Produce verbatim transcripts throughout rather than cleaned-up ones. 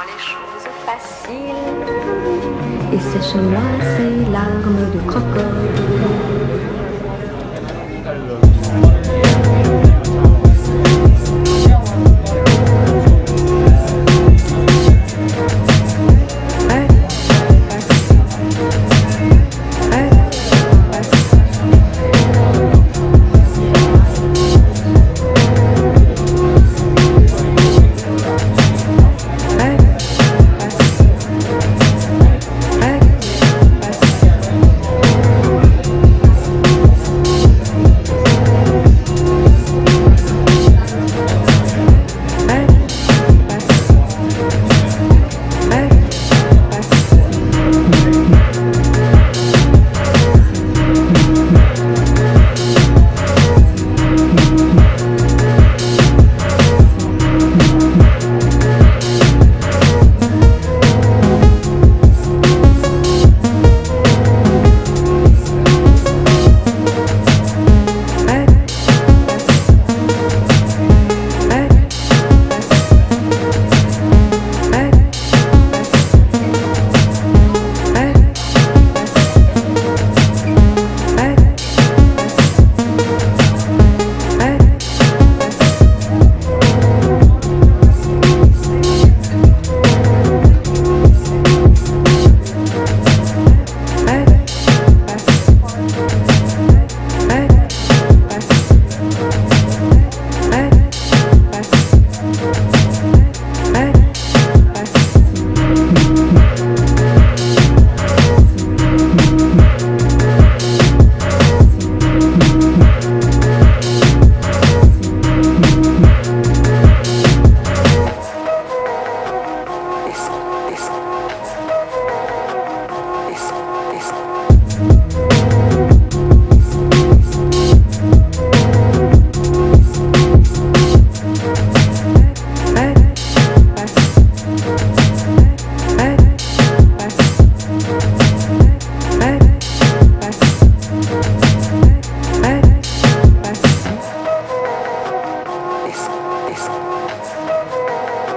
rend les choses faciles. Et sèche-moi ces larmes de crocodile.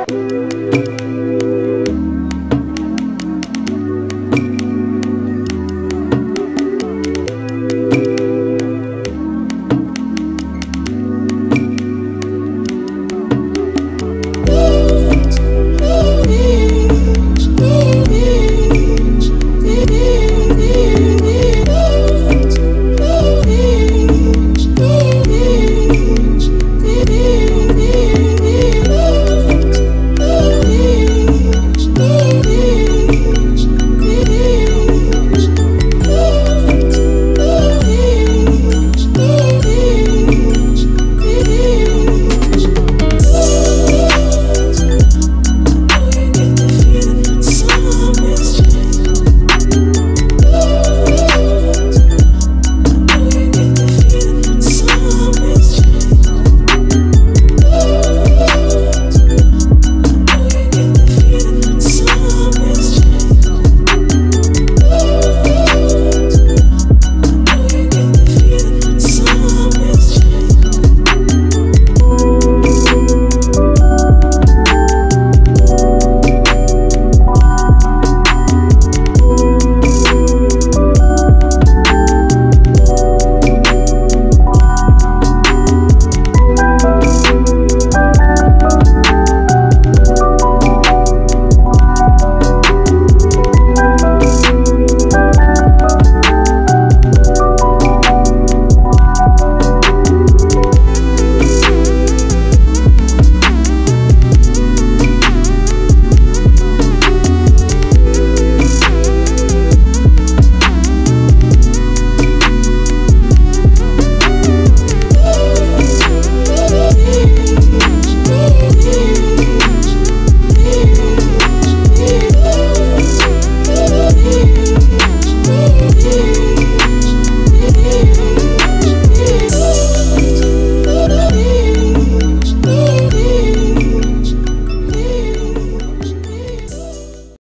Thank you.